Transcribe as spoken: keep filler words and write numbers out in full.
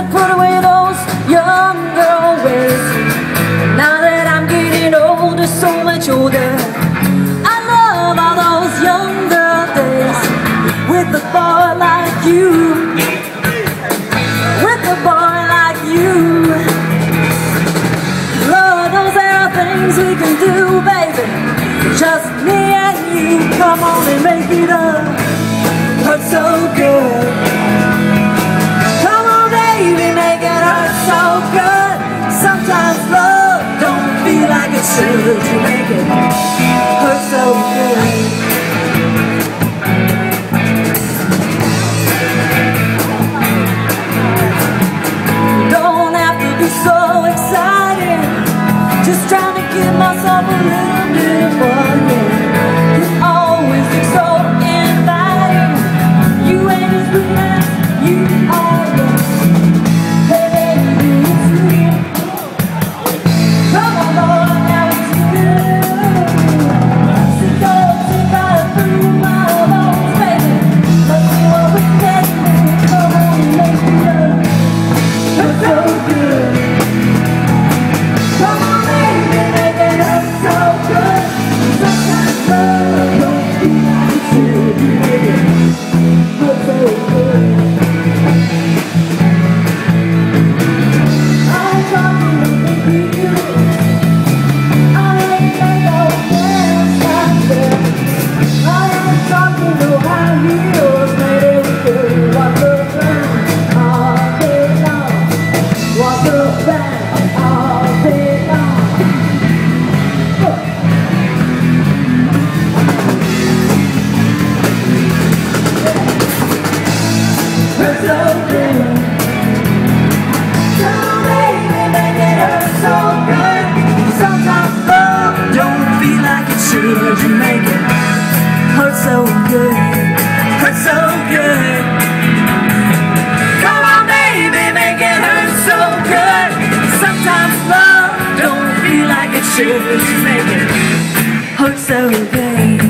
to put away those younger ways. Now that I'm getting older, so much older, I love all those younger days. With a boy like you, with a boy like you. Lord, those are things we can do, baby. Just me and you, come on and make it up. Hurt so good. To make it hurt so good. Don't have to be so excited. Just trying to give myself a little bit more. You always look so inviting. You ain't as good as you are. Come on, Lord. Should you make it hurt so good?